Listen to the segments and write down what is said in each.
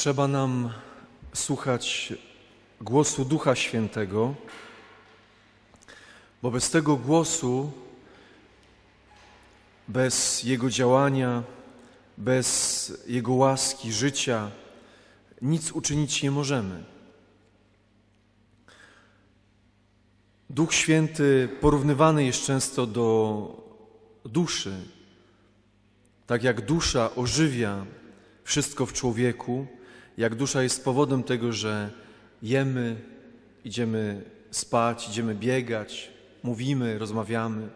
Trzeba nam słuchać głosu Ducha Świętego, bo bez tego głosu, bez Jego działania, bez Jego łaski, życia, nic uczynić nie możemy. Duch Święty porównywany jest często do duszy. Tak jak dusza ożywia wszystko w człowieku, jak dusza jest powodem tego, że jemy, idziemy spać, idziemy biegać, mówimy, rozmawiamy,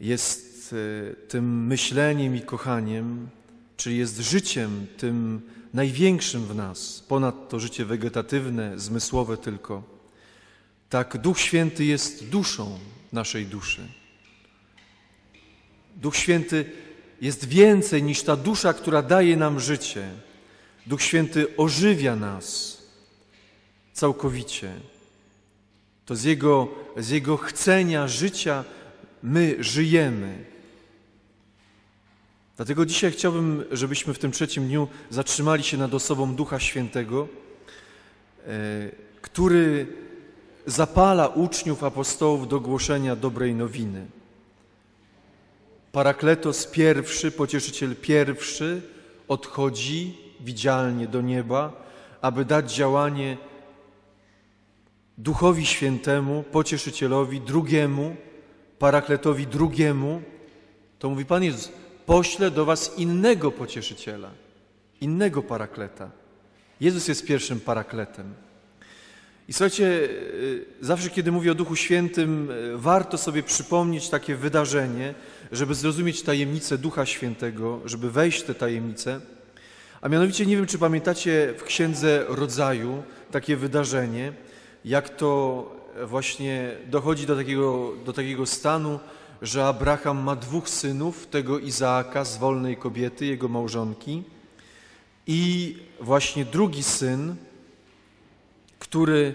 jest tym myśleniem i kochaniem, czyli jest życiem tym największym w nas, ponad to życie wegetatywne, zmysłowe tylko. Tak Duch Święty jest duszą naszej duszy. Duch Święty jest więcej niż ta dusza, która daje nam życie. Duch Święty ożywia nas całkowicie. To z Jego chcenia, życia my żyjemy. Dlatego dzisiaj chciałbym, żebyśmy w tym trzecim dniu zatrzymali się nad osobą Ducha Świętego, który zapala uczniów apostołów do głoszenia dobrej nowiny. Parakletos pierwszy, pocieszyciel pierwszy odchodzi widzialnie do nieba, aby dać działanie Duchowi Świętemu, pocieszycielowi drugiemu, parakletowi drugiemu. To mówi Pan Jezus, poślę do was innego pocieszyciela, innego parakleta. Jezus jest pierwszym parakletem. I słuchajcie, zawsze kiedy mówię o Duchu Świętym, warto sobie przypomnieć takie wydarzenie, żeby zrozumieć tajemnicę Ducha Świętego, żeby wejść w tę tajemnicę. A mianowicie, nie wiem, czy pamiętacie w Księdze Rodzaju takie wydarzenie, jak to właśnie dochodzi do takiego stanu, że Abraham ma dwóch synów, tego Izaaka z wolnej kobiety, jego małżonki, i właśnie drugi syn, który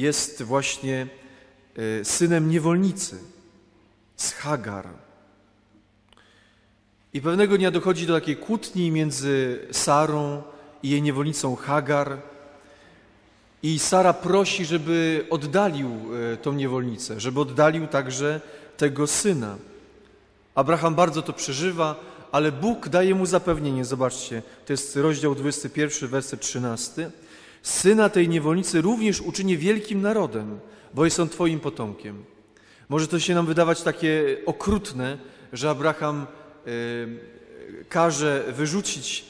jest właśnie synem niewolnicy, z Hagar. I pewnego dnia dochodzi do takiej kłótni między Sarą i jej niewolnicą Hagar. I Sara prosi, żeby oddalił tą niewolnicę, żeby oddalił także tego syna. Abraham bardzo to przeżywa, ale Bóg daje mu zapewnienie. Zobaczcie, to jest rozdział 21, werset 13. Syna tej niewolnicy również uczynię wielkim narodem, bo jest on twoim potomkiem. Może to się nam wydawać takie okrutne, że Abraham każe wyrzucić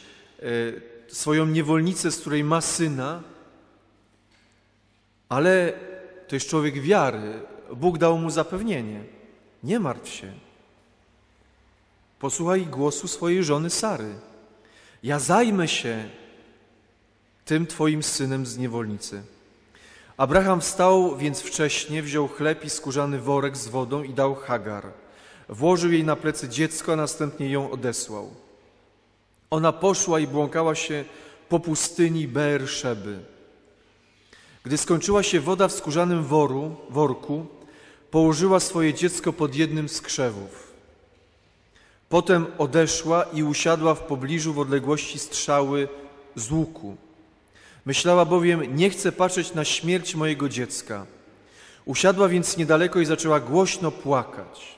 swoją niewolnicę, z której ma syna, ale to jest człowiek wiary. Bóg dał mu zapewnienie. Nie martw się. Posłuchaj głosu swojej żony Sary. Ja zajmę się tym twoim synem z niewolnicy. Abraham wstał więc wcześnie, wziął chleb i skórzany worek z wodą i dał Hagar. Włożył jej na plecy dziecko, a następnie ją odesłał. Ona poszła i błąkała się po pustyni Beerszeby. Gdy skończyła się woda w skórzanym worku, położyła swoje dziecko pod jednym z krzewów. Potem odeszła i usiadła w pobliżu w odległości strzały z łuku. Myślała bowiem, nie chcę patrzeć na śmierć mojego dziecka. Usiadła więc niedaleko i zaczęła głośno płakać.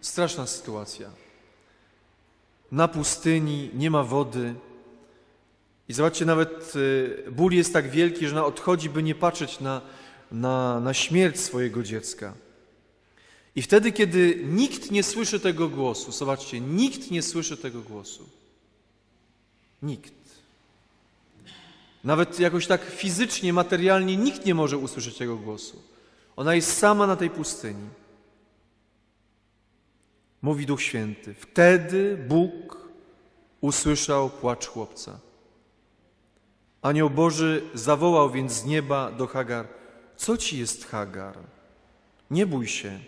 Straszna sytuacja. Na pustyni nie ma wody. I zobaczcie, nawet ból jest tak wielki, że ona odchodzi, by nie patrzeć na śmierć swojego dziecka. I wtedy, kiedy nikt nie słyszy tego głosu, zobaczcie, nikt nie słyszy tego głosu. Nikt. Nawet jakoś tak fizycznie, materialnie nikt nie może usłyszeć tego głosu. Ona jest sama na tej pustyni. Mówi Duch Święty. Wtedy Bóg usłyszał płacz chłopca. Anioł Boży zawołał więc z nieba do Hagar. Co ci jest, Hagar? Nie bój się,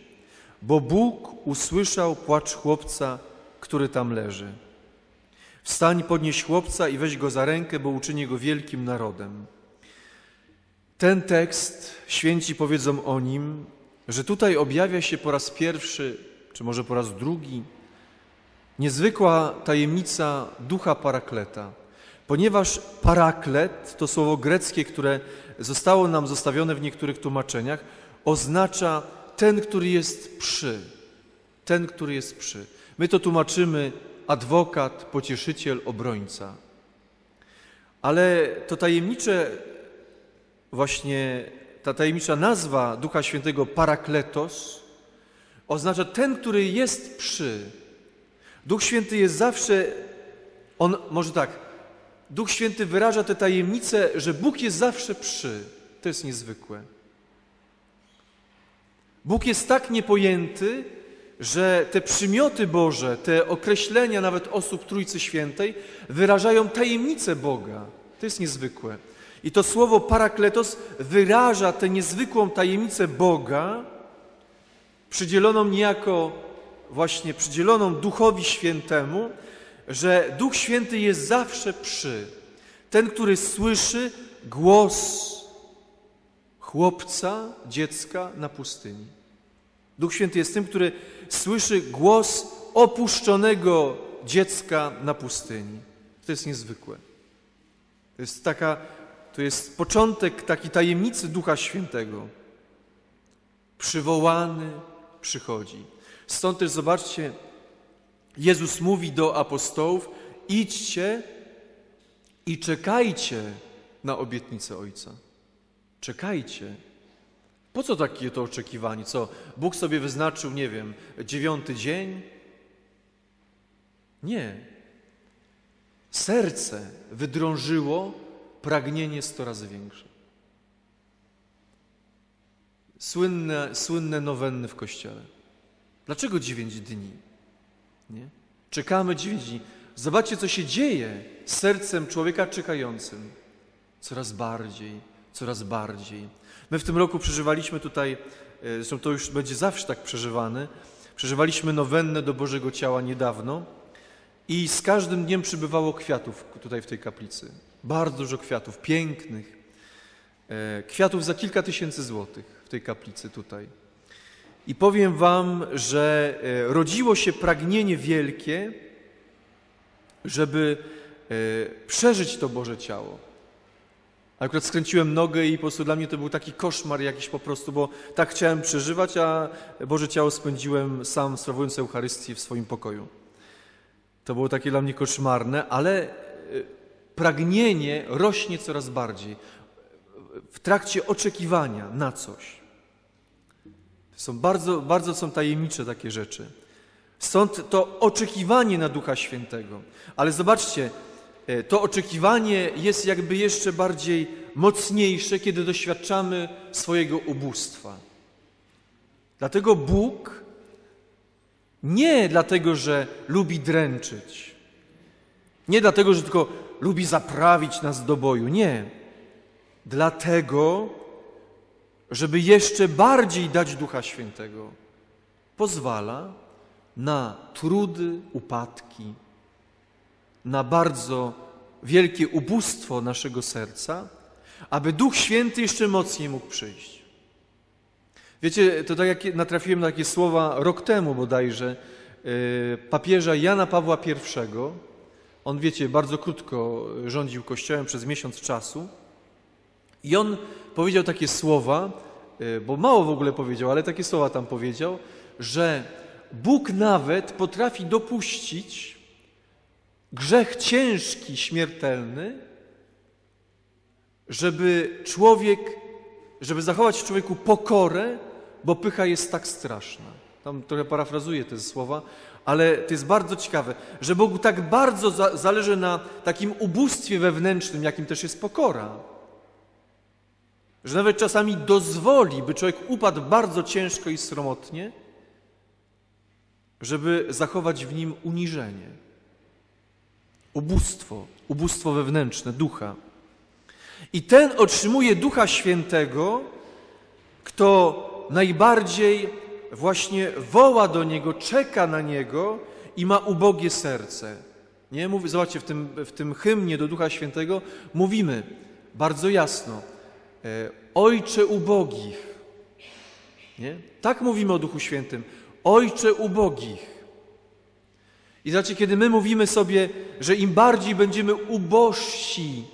bo Bóg usłyszał płacz chłopca, który tam leży. Wstań, podnieś chłopca i weź go za rękę, bo uczynię go wielkim narodem. Ten tekst, święci powiedzą o nim, że tutaj objawia się po raz pierwszy, czy może po raz drugi, niezwykła tajemnica Ducha Parakleta, ponieważ paraklet, to słowo greckie, które zostało nam zostawione w niektórych tłumaczeniach, oznacza ten, który jest przy. Ten, który jest przy. My to tłumaczymy adwokat, pocieszyciel, obrońca. Ale to tajemnicze właśnie, ta tajemnicza nazwa Ducha Świętego parakletos oznacza ten, który jest przy. Duch Święty jest zawsze, Duch Święty wyraża tę tajemnicę, że Bóg jest zawsze przy. To jest niezwykłe. Bóg jest tak niepojęty, że te przymioty Boże, te określenia nawet osób Trójcy Świętej wyrażają tajemnicę Boga. To jest niezwykłe. I to słowo parakletos wyraża tę niezwykłą tajemnicę Boga, przydzieloną niejako właśnie Duchowi Świętemu, że Duch Święty jest zawsze przy. Ten, który słyszy głos chłopca, dziecka na pustyni. Duch Święty jest tym, który słyszy głos opuszczonego dziecka na pustyni. To jest niezwykłe. To jest początek takiej tajemnicy Ducha Świętego. Przywołany przychodzi. Stąd też zobaczcie, Jezus mówi do apostołów: idźcie i czekajcie na obietnicę Ojca. Czekajcie. Po co takie to oczekiwanie? Co, Bóg sobie wyznaczył, nie wiem, 9 dzień? Nie. Serce wydrążyło pragnienie 100 razy większe. Słynne nowenny w Kościele. Dlaczego 9 dni? Nie? Czekamy 9 dni. Zobaczcie, co się dzieje z sercem człowieka czekającym. Coraz bardziej, coraz bardziej. My w tym roku przeżywaliśmy tutaj, zresztą to już będzie zawsze tak przeżywane, przeżywaliśmy nowennę do Bożego Ciała niedawno i z każdym dniem przybywało kwiatów tutaj w tej kaplicy. Bardzo dużo kwiatów, pięknych. Kwiatów za kilka tysięcy złotych w tej kaplicy tutaj. I powiem wam, że rodziło się pragnienie wielkie, żeby przeżyć to Boże Ciało. Akurat skręciłem nogę i po prostu dla mnie to był taki koszmar jakiś po prostu, bo tak chciałem przeżywać, a Boże Ciało spędziłem sam, sprawując Eucharystię w swoim pokoju. To było takie dla mnie koszmarne, ale pragnienie rośnie coraz bardziej w trakcie oczekiwania na coś. Są bardzo, bardzo są tajemnicze takie rzeczy. Stąd to oczekiwanie na Ducha Świętego. Ale zobaczcie, to oczekiwanie jest jakby jeszcze bardziej mocniejsze, kiedy doświadczamy swojego ubóstwa. Dlatego Bóg, nie dlatego, że lubi dręczyć, nie dlatego, że tylko lubi zaprawić nas do boju, nie. Dlatego, żeby jeszcze bardziej dać Ducha Świętego, pozwala na trudy, upadki, na bardzo wielkie ubóstwo naszego serca, aby Duch Święty jeszcze mocniej mógł przyjść. Wiecie, to tak jak natrafiłem na takie słowa rok temu bodajże, papieża Jana Pawła I. On, wiecie, bardzo krótko rządził Kościołem, przez miesiąc czasu. I on powiedział takie słowa, bo mało w ogóle powiedział, ale takie słowa tam powiedział, że Bóg nawet potrafi dopuścić grzech ciężki, śmiertelny, żeby zachować w człowieku pokorę, bo pycha jest tak straszna. Tam trochę parafrazuję te słowa, ale to jest bardzo ciekawe, że Bogu tak bardzo zależy na takim ubóstwie wewnętrznym, jakim też jest pokora, że nawet czasami dozwoli, by człowiek upadł bardzo ciężko i sromotnie, żeby zachować w nim uniżenie, ubóstwo wewnętrzne ducha. I ten otrzymuje Ducha Świętego, kto najbardziej właśnie woła do Niego, czeka na Niego i ma ubogie serce. Nie? Zobaczcie, w tym hymnie do Ducha Świętego mówimy bardzo jasno: Ojcze ubogich. Nie? Tak mówimy o Duchu Świętym. Ojcze ubogich. I znaczy, kiedy my mówimy sobie, że im bardziej będziemy ubożsi,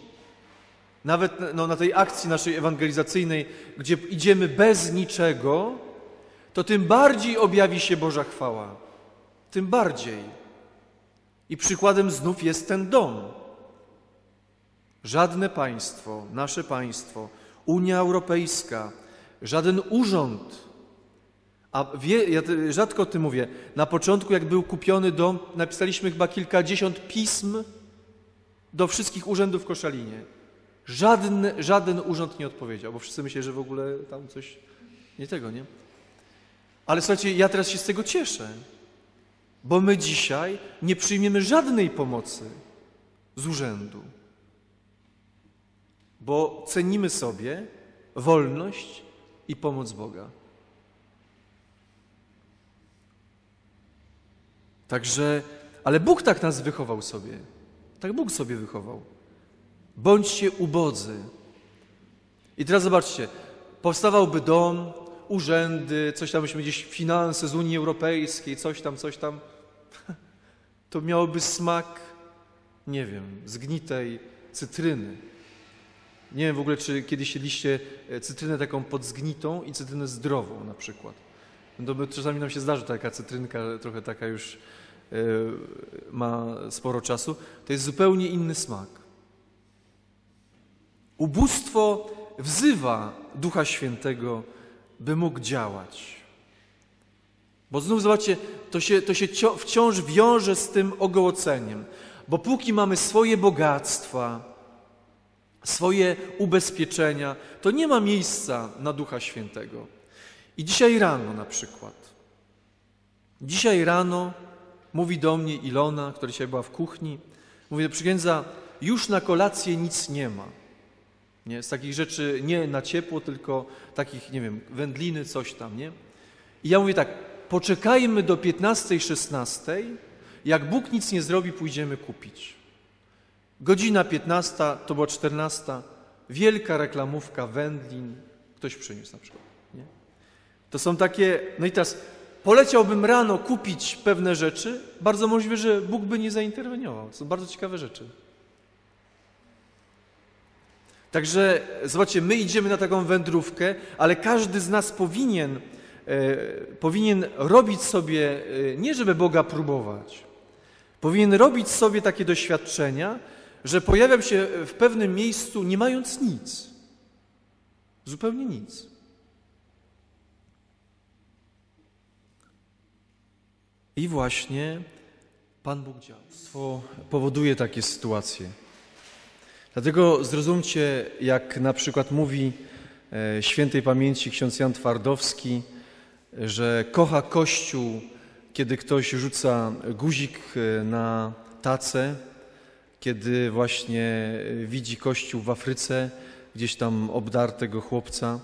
nawet na tej akcji naszej ewangelizacyjnej, gdzie idziemy bez niczego, to tym bardziej objawi się Boża chwała. Tym bardziej. I przykładem znów jest ten dom. Żadne państwo, nasze państwo, Unia Europejska, żaden urząd, rzadko o tym mówię, na początku jak był kupiony dom, napisaliśmy chyba kilkadziesiąt pism do wszystkich urzędów w Koszalinie. Żaden urząd nie odpowiedział, bo wszyscy myśleli, że w ogóle tam coś nie tego, nie? Ale słuchajcie, ja teraz się z tego cieszę, bo my dzisiaj nie przyjmiemy żadnej pomocy z urzędu, bo cenimy sobie wolność i pomoc Boga. Także, ale Bóg tak nas wychował sobie. Tak Bóg sobie wychował. Bądźcie ubodzy. I teraz zobaczcie, powstawałby dom, urzędy, coś tam byśmy gdzieś, finanse z Unii Europejskiej, coś tam, to miałoby smak, nie wiem, zgnitej cytryny. Nie wiem w ogóle, czy kiedyś jedliście cytrynę taką podzgnitą i cytrynę zdrową na przykład. Czasami nam się zdarzy taka cytrynka, trochę taka już ma sporo czasu. To jest zupełnie inny smak. Ubóstwo wzywa Ducha Świętego, by mógł działać. Bo znów zobaczcie, to się wciąż wiąże z tym ogołoceniem. Bo póki mamy swoje bogactwa, swoje ubezpieczenia, to nie ma miejsca na Ducha Świętego. I dzisiaj rano na przykład. Dzisiaj rano mówi do mnie Ilona, która dzisiaj była w kuchni. Mówi, przyględza, już na kolację nic nie ma. Nie? Z takich rzeczy nie na ciepło, tylko takich, nie wiem, wędliny, coś tam, nie? I ja mówię tak, poczekajmy do 15, 16. Jak Bóg nic nie zrobi, pójdziemy kupić. Godzina 15, to była 14. Wielka reklamówka wędlin. Ktoś przyniósł na przykład. To są takie, no i teraz poleciałbym rano kupić pewne rzeczy, bardzo możliwe, że Bóg by nie zainterweniował. To są bardzo ciekawe rzeczy. Także, zobaczcie, my idziemy na taką wędrówkę, ale każdy z nas powinien robić sobie, nie żeby Boga próbować, powinien robić sobie takie doświadczenia, że pojawiam się w pewnym miejscu nie mając nic. Zupełnie nic. I właśnie Pan Bóg działa. Powoduje takie sytuacje. Dlatego zrozumcie, jak na przykład mówi świętej pamięci ksiądz Jan Twardowski, że kocha Kościół, kiedy ktoś rzuca guzik na tacę, kiedy właśnie widzi Kościół w Afryce, gdzieś tam obdartego chłopca.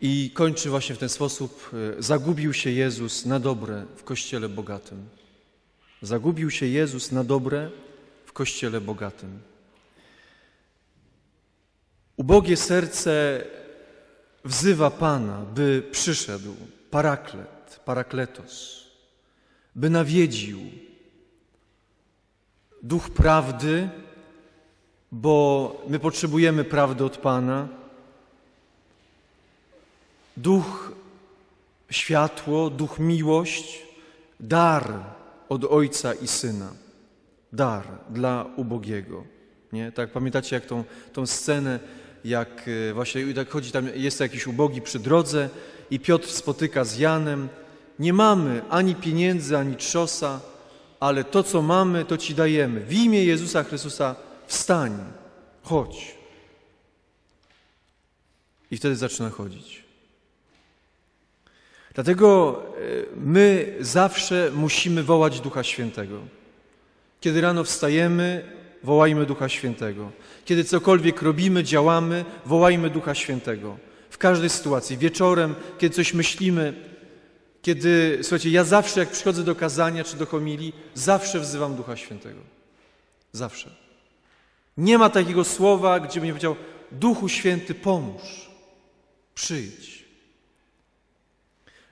I kończy właśnie w ten sposób, zagubił się Jezus na dobre w Kościele bogatym. Zagubił się Jezus na dobre w Kościele bogatym. Ubogie serce wzywa Pana, by przyszedł paraklet, parakletos, by nawiedził duch prawdy, bo my potrzebujemy prawdy od Pana, duch światło, duch miłość, dar od Ojca i Syna. Dar dla ubogiego. Nie? Tak pamiętacie, jak tą scenę, jak właśnie tak chodzi, tam jest jakiś ubogi przy drodze i Piotr spotyka z Janem. Nie mamy ani pieniędzy, ani trzosa, ale to, co mamy, to Ci dajemy. W imię Jezusa Chrystusa wstań, chodź. I wtedy zaczyna chodzić. Dlatego my zawsze musimy wołać Ducha Świętego. Kiedy rano wstajemy, wołajmy Ducha Świętego. Kiedy cokolwiek robimy, działamy, wołajmy Ducha Świętego. W każdej sytuacji. Wieczorem, kiedy coś myślimy, kiedy... Słuchajcie, ja zawsze, jak przychodzę do kazania czy do homilii, zawsze wzywam Ducha Świętego. Zawsze. Nie ma takiego słowa, gdzie bym nie powiedział, Duchu Święty, pomóż, przyjdź.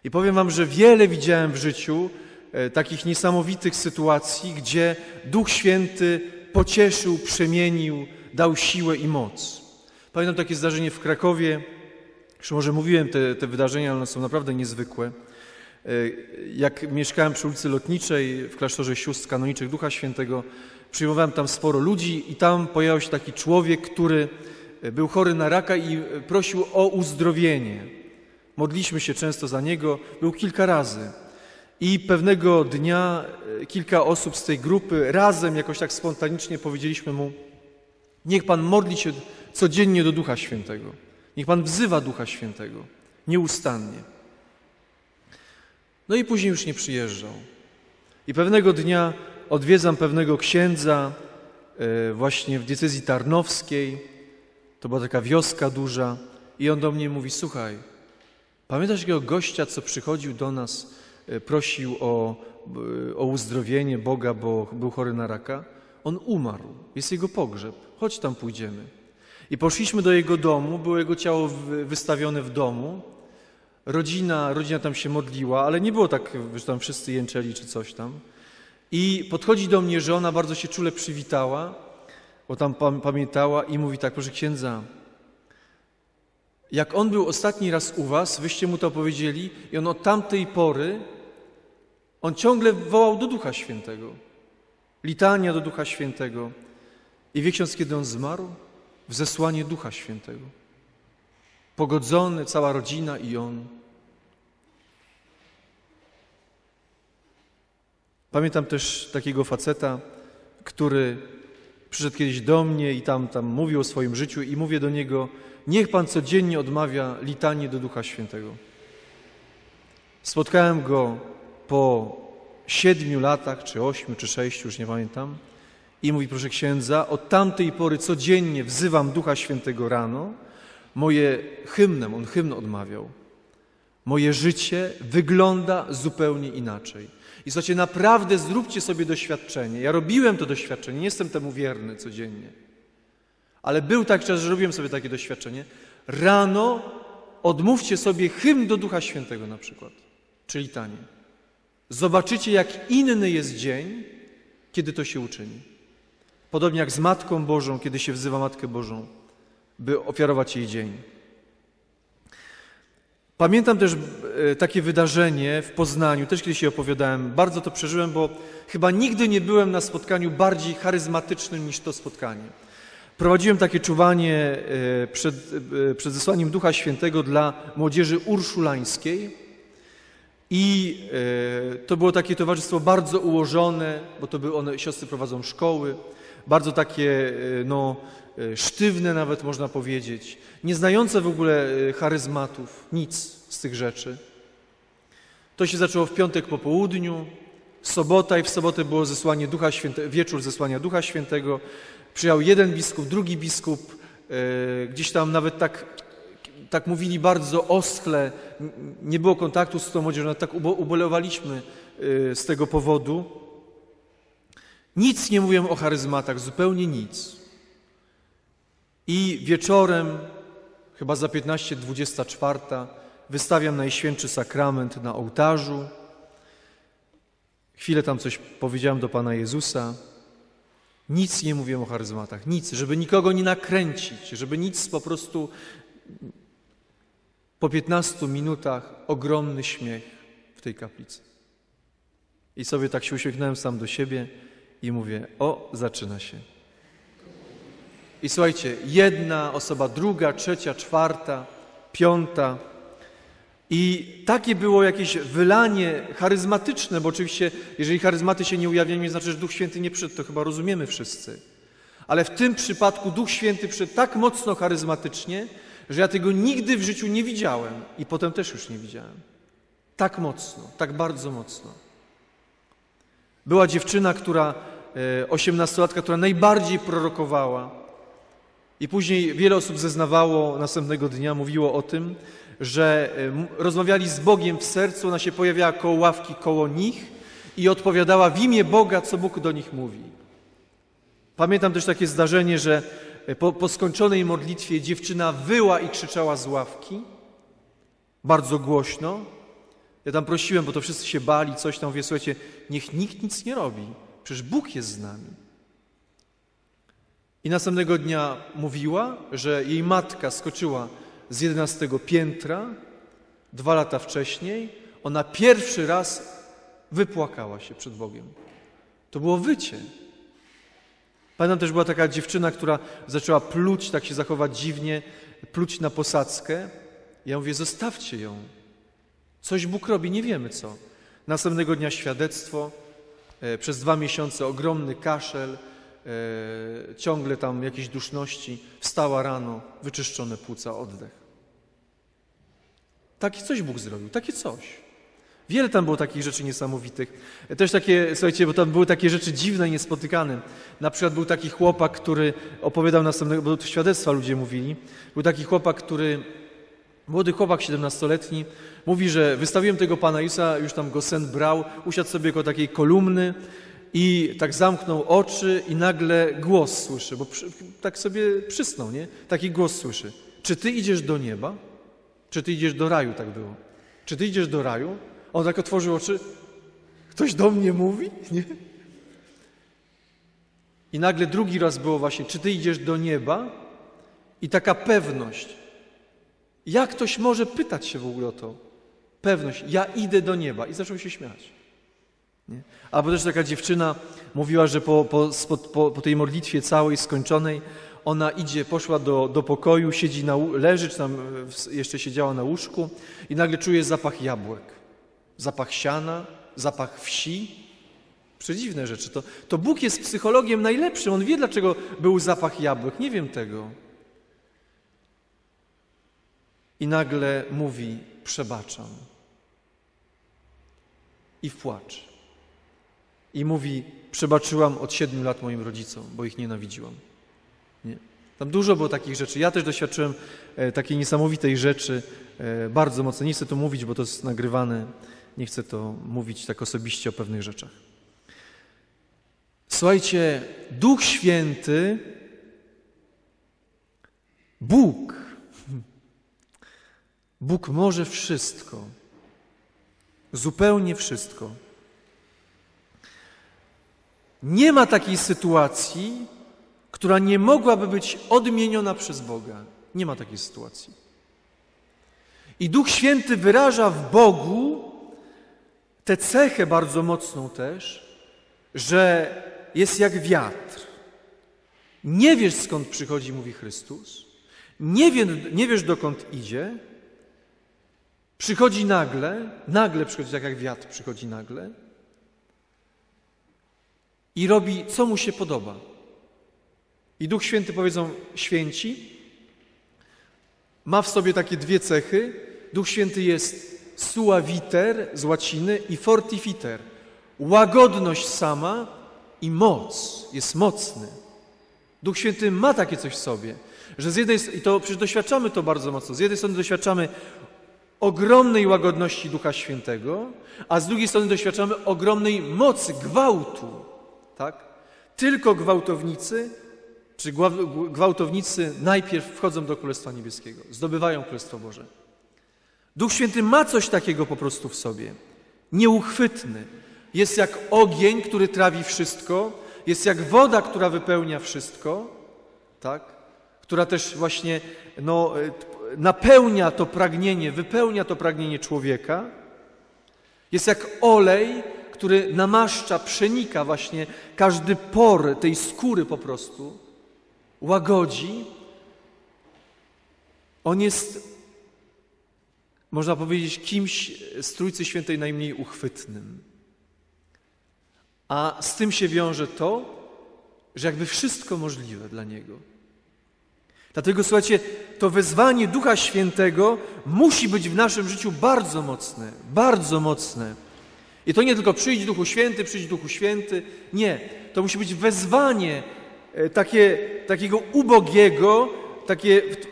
I powiem wam, że wiele widziałem w życiu takich niesamowitych sytuacji, gdzie Duch Święty pocieszył, przemienił, dał siłę i moc. Pamiętam takie zdarzenie w Krakowie, już może mówiłem te wydarzenia, ale one są naprawdę niezwykłe. Jak mieszkałem przy ulicy Lotniczej w klasztorze sióstr kanoniczek Ducha Świętego, przyjmowałem tam sporo ludzi i tam pojawił się taki człowiek, który był chory na raka i prosił o uzdrowienie. Modliśmy się często za niego, był kilka razy. I pewnego dnia kilka osób z tej grupy razem jakoś tak spontanicznie powiedzieliśmy mu: niech Pan modli się codziennie do Ducha Świętego. Niech Pan wzywa Ducha Świętego nieustannie. No i później już nie przyjeżdżał. I pewnego dnia odwiedzam pewnego księdza właśnie w diecezji tarnowskiej. To była taka wioska duża. I on do mnie mówi: słuchaj, pamiętasz takiego gościa, co przychodził do nas, prosił o uzdrowienie Boga, bo był chory na raka? On umarł, jest jego pogrzeb, chodź tam pójdziemy. I poszliśmy do jego domu, było jego ciało wystawione w domu. Rodzina tam się modliła, ale nie było tak, że tam wszyscy jęczeli czy coś tam. I podchodzi do mnie żona, bardzo się czule przywitała, bo tam pamiętała i mówi tak: proszę księdza, jak on był ostatni raz u was, wyście mu to powiedzieli i on od tamtej pory, on ciągle wołał do Ducha Świętego. Litania do Ducha Świętego. I wie ksiądz, kiedy on zmarł? W zesłanie Ducha Świętego. Pogodzony, cała rodzina i on. Pamiętam też takiego faceta, który przyszedł kiedyś do mnie i tam mówił o swoim życiu i mówię do niego: niech pan codziennie odmawia litanię do Ducha Świętego. Spotkałem go po 7 latach, czy 8, czy 6, już nie pamiętam. I mówi: proszę księdza, od tamtej pory codziennie wzywam Ducha Świętego rano. Moje hymnem, on hymn odmawiał. Moje życie wygląda zupełnie inaczej. I słuchajcie, naprawdę zróbcie sobie doświadczenie. Ja robiłem to doświadczenie, nie jestem temu wierny codziennie. Ale był taki czas, że robiłem sobie takie doświadczenie. Rano odmówcie sobie hymn do Ducha Świętego na przykład, czyli litanię. Zobaczycie, jak inny jest dzień, kiedy to się uczyni. Podobnie jak z Matką Bożą, kiedy się wzywa Matkę Bożą, by ofiarować jej dzień. Pamiętam też takie wydarzenie w Poznaniu, też kiedyś się opowiadałem, bardzo to przeżyłem, bo chyba nigdy nie byłem na spotkaniu bardziej charyzmatycznym niż to spotkanie. Prowadziłem takie czuwanie przed zesłaniem Ducha Świętego dla młodzieży urszulańskiej i to było takie towarzystwo bardzo ułożone, bo to były one, siostry prowadzą szkoły, bardzo takie sztywne nawet można powiedzieć, nie znające w ogóle charyzmatów, nic z tych rzeczy. To się zaczęło w piątek po południu, sobota i w sobotę było zesłanie Ducha Świętego, wieczór zesłania Ducha Świętego. Przyjął jeden biskup, drugi biskup, gdzieś tam nawet tak mówili bardzo oschle, nie było kontaktu z tą młodzieżą, nawet tak ubolewaliśmy z tego powodu. Nic nie mówiłem o charyzmatach, zupełnie nic. I wieczorem, chyba za 15:24, wystawiam Najświętszy Sakrament na ołtarzu. Chwilę tam coś powiedziałem do Pana Jezusa. Nic nie mówię o charyzmatach, nic, żeby nikogo nie nakręcić, żeby nic po prostu. Po 15 minutach ogromny śmiech w tej kaplicy. I sobie tak się uśmiechnąłem sam do siebie i mówię: o, zaczyna się. I słuchajcie, jedna osoba, druga, trzecia, czwarta, piąta. I takie było jakieś wylanie charyzmatyczne, bo oczywiście, jeżeli charyzmaty się nie ujawniają, nie znaczy, że Duch Święty nie przyszedł, to chyba rozumiemy wszyscy. Ale w tym przypadku Duch Święty przyszedł tak mocno charyzmatycznie, że ja tego nigdy w życiu nie widziałem i potem też już nie widziałem. Tak mocno, tak bardzo mocno. Była dziewczyna, 18-latka, która najbardziej prorokowała. I później wiele osób zeznawało, następnego dnia mówiło o tym, że rozmawiali z Bogiem w sercu, ona się pojawiała koło ławki, koło nich i odpowiadała w imię Boga, co Bóg do nich mówi. Pamiętam też takie zdarzenie, że po skończonej modlitwie dziewczyna wyła i krzyczała z ławki, bardzo głośno. Ja tam prosiłem, bo to wszyscy się bali, coś tam, mówię, słuchajcie, niech nikt nic nie robi, przecież Bóg jest z nami. I następnego dnia mówiła, że jej matka skoczyła z 11 piętra 2 lata wcześniej. Ona pierwszy raz wypłakała się przed Bogiem. To było wycie. Pamiętam, też była taka dziewczyna, która zaczęła pluć, tak się zachować dziwnie, pluć na posadzkę. Ja mówię, zostawcie ją. Coś Bóg robi, nie wiemy co. Następnego dnia świadectwo, przez 2 miesiące ogromny kaszel, ciągle tam jakieś duszności, wstała rano, wyczyszczone płuca, oddech. Takie coś Bóg zrobił, takie coś. Wiele tam było takich rzeczy niesamowitych. Też takie, słuchajcie, bo tam były takie rzeczy dziwne i niespotykane. Na przykład był taki chłopak, który opowiadał następnego, bo to świadectwa ludzie mówili. Był taki chłopak, który, młody chłopak, 17-letni, mówi, że wystawiłem tego Pana Jezusa, już tam go sen brał, usiadł sobie koło takiej kolumny i tak zamknął oczy i nagle głos słyszy, bo tak sobie przysnął, nie? Taki głos słyszy. Czy ty idziesz do nieba? Czy ty idziesz do raju? Tak było. Czy ty idziesz do raju? On tak otworzył oczy. Ktoś do mnie mówi? Nie? I nagle drugi raz było właśnie, czy ty idziesz do nieba? I taka pewność. Jak ktoś może pytać się w ogóle o to? Pewność. Ja idę do nieba. I zaczął się śmiać. Nie? Albo też taka dziewczyna mówiła, że po tej modlitwie całej, skończonej, ona idzie, poszła do pokoju, siedzi leży, czy tam jeszcze siedziała na łóżku i nagle czuje zapach jabłek, zapach siana, zapach wsi. Przedziwne rzeczy. To Bóg jest psychologiem najlepszym. On wie, dlaczego był zapach jabłek. Nie wiem tego. I nagle mówi, przebaczam. I w płacz. I mówi, przebaczyłam od 7 lat moim rodzicom, bo ich nienawidziłam. Nie. Tam dużo było takich rzeczy. Ja też doświadczyłem takiej niesamowitej rzeczy, bardzo mocno. Nie chcę to mówić, bo to jest nagrywane. Nie chcę to mówić tak osobiście o pewnych rzeczach. Słuchajcie, Duch Święty, Bóg może wszystko. Zupełnie wszystko. Nie ma takiej sytuacji, która nie mogłaby być odmieniona przez Boga. Nie ma takiej sytuacji. I Duch Święty wyraża w Bogu tę cechę bardzo mocną też, że jest jak wiatr. Nie wiesz, skąd przychodzi, mówi Chrystus. Nie wiesz, dokąd idzie. Przychodzi nagle przychodzi, tak jak wiatr przychodzi nagle i robi, co mu się podoba. I Duch Święty, powiedzą święci, ma w sobie takie dwie cechy. Duch Święty jest suaviter z łaciny i fortifiter. Łagodność sama i moc. Jest mocny. Duch Święty ma takie coś w sobie, że z jednej strony, i to przecież doświadczamy to bardzo mocno, z jednej strony doświadczamy ogromnej łagodności Ducha Świętego, a z drugiej strony doświadczamy ogromnej mocy, gwałtu. Tak? Tylko gwałtownicy najpierw wchodzą do Królestwa Niebieskiego, zdobywają Królestwo Boże. Duch Święty ma coś takiego po prostu w sobie. Nieuchwytny. Jest jak ogień, który trawi wszystko. Jest jak woda, która wypełnia wszystko. Tak? Która też właśnie wypełnia to pragnienie człowieka. Jest jak olej, który namaszcza, przenika właśnie każdy por tej skóry po prostu. Łagodzi. On jest, można powiedzieć, kimś z Trójcy Świętej najmniej uchwytnym. A z tym się wiąże to, że jakby wszystko możliwe dla Niego. Dlatego, słuchajcie, to wezwanie Ducha Świętego musi być w naszym życiu bardzo mocne, bardzo mocne. I to nie tylko przyjdź Duchu Święty. Nie, to musi być wezwanie takiego ubogiego,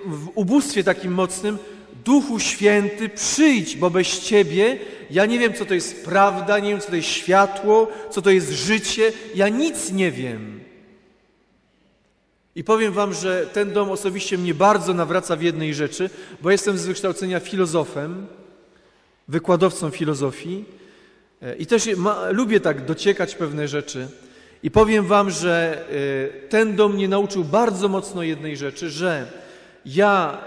w ubóstwie takim mocnym, Duchu Święty, przyjdź, bo bez Ciebie ja nie wiem, co to jest prawda, nie wiem, co to jest światło, co to jest życie, ja nic nie wiem. I powiem Wam, że ten dom osobiście mnie bardzo nawraca w jednej rzeczy, bo jestem z wykształcenia filozofem, wykładowcą filozofii i też lubię tak dociekać pewne rzeczy. I powiem wam, że ten dom mnie nauczył bardzo mocno jednej rzeczy, że ja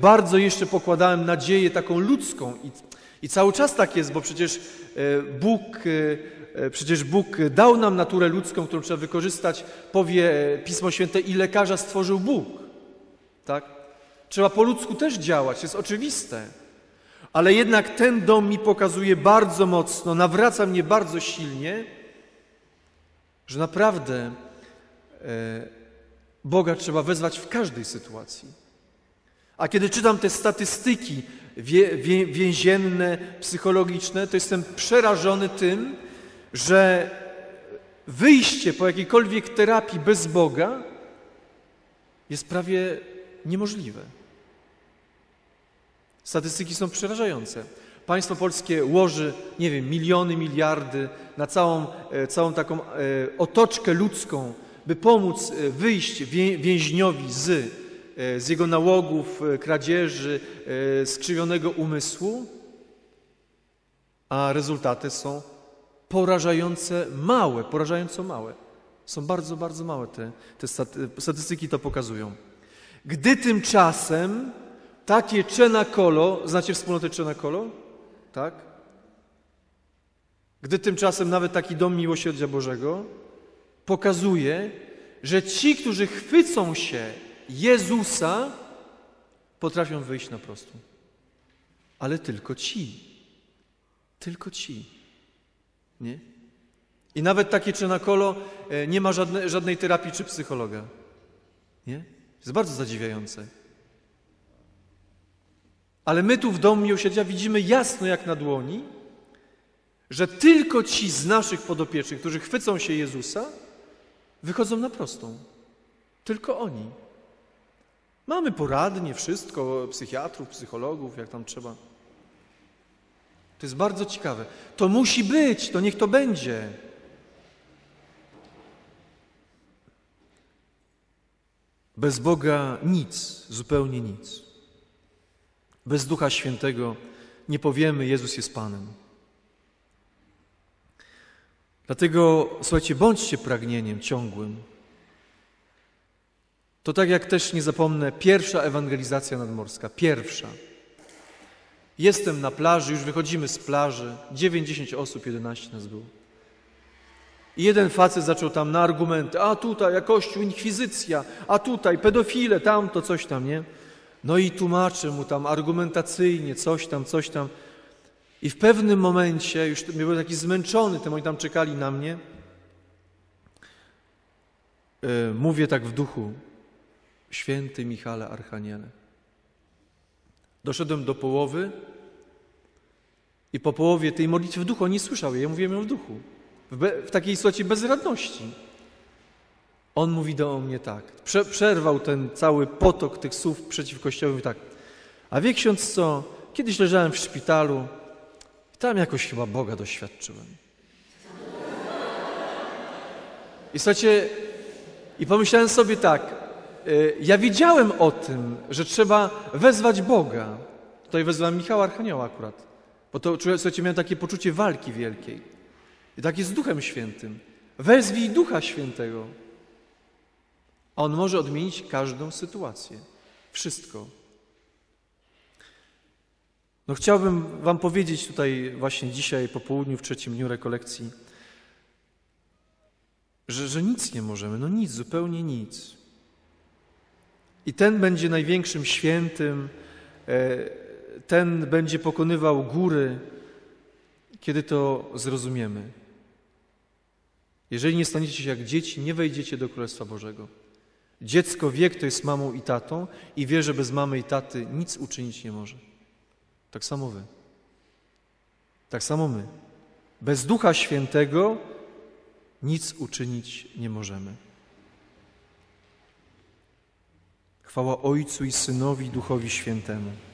bardzo jeszcze pokładałem nadzieję taką ludzką i cały czas tak jest, bo przecież Bóg dał nam naturę ludzką, którą trzeba wykorzystać, powie Pismo Święte, i lekarza stworzył Bóg. Tak? Trzeba po ludzku też działać, jest oczywiste. Ale jednak ten dom mi pokazuje bardzo mocno, nawraca mnie bardzo silnie, że naprawdę Boga trzeba wezwać w każdej sytuacji. A kiedy czytam te statystyki więzienne, psychologiczne, to jestem przerażony tym, że wyjście po jakiejkolwiek terapii bez Boga jest prawie niemożliwe. Statystyki są przerażające. Państwo polskie łoży, nie wiem, miliony, miliardy na całą taką otoczkę ludzką, by pomóc wyjść więźniowi z jego nałogów, kradzieży, skrzywionego umysłu, a rezultaty są porażająco małe. Są bardzo, bardzo małe te statystyki, to pokazują. Gdy tymczasem takie Czenakolo, znacie wspólnotę Czenakolo? Tak? Gdy tymczasem nawet taki dom miłosierdzia Bożego pokazuje, że ci, którzy chwycą się Jezusa, potrafią wyjść na prostą. Ale tylko ci. Nie? I nawet takie Czenakolo nie ma żadnej terapii czy psychologa. Nie? Jest bardzo zadziwiające. Ale my tu w Domu Miłosierdzia widzimy jasno jak na dłoni, że tylko ci z naszych podopiecznych, którzy chwycą się Jezusa, wychodzą na prostą. Tylko oni. Mamy poradnie, wszystko, psychiatrów, psychologów, jak tam trzeba. To jest bardzo ciekawe. To musi być, to niech to będzie. Bez Boga nic, zupełnie nic. Bez Ducha Świętego nie powiemy, Jezus jest Panem. Dlatego, słuchajcie, bądźcie pragnieniem ciągłym. To tak jak też nie zapomnę, pierwsza ewangelizacja nadmorska. Pierwsza. Jestem na plaży, już wychodzimy z plaży. 9-10 osób, 11 nas było. I jeden facet zaczął tam na argumenty. A tutaj, jak Kościół, inkwizycja. A tutaj, pedofile, tamto, coś tam, nie? No i tłumaczy mu tam argumentacyjnie, coś tam. I w pewnym momencie, już byłem taki zmęczony, tym oni tam czekali na mnie. Mówię tak w duchu. Święty Michale Archaniele. Doszedłem do połowy i po połowie tej modlitwy w duchu, on nie słyszał jej, ja mówiłem ją w duchu. W takiej sytuacji bezradności. On mówi do mnie tak, przerwał ten cały potok tych słów przeciw Kościołowi, mówi tak. A wie ksiądz co, kiedyś leżałem w szpitalu i tam jakoś chyba Boga doświadczyłem. I słuchajcie, i pomyślałem sobie tak, ja wiedziałem o tym, że trzeba wezwać Boga. Tutaj wezwałem Michała Archanioła akurat, bo to, słuchajcie, miałem takie poczucie walki wielkiej. I tak jest z Duchem Świętym. Wezwij Ducha Świętego. A On może odmienić każdą sytuację. Wszystko. No chciałbym wam powiedzieć tutaj właśnie dzisiaj po południu, w trzecim dniu rekolekcji, że nic nie możemy. No nic, zupełnie nic. I ten będzie największym świętym, ten będzie pokonywał góry, kiedy to zrozumiemy. Jeżeli nie staniecie się jak dzieci, nie wejdziecie do Królestwa Bożego. Dziecko wie, kto jest mamą i tatą i wie, że bez mamy i taty nic uczynić nie może. Tak samo wy. Tak samo my. Bez Ducha Świętego nic uczynić nie możemy. Chwała Ojcu i Synowi, Duchowi Świętemu.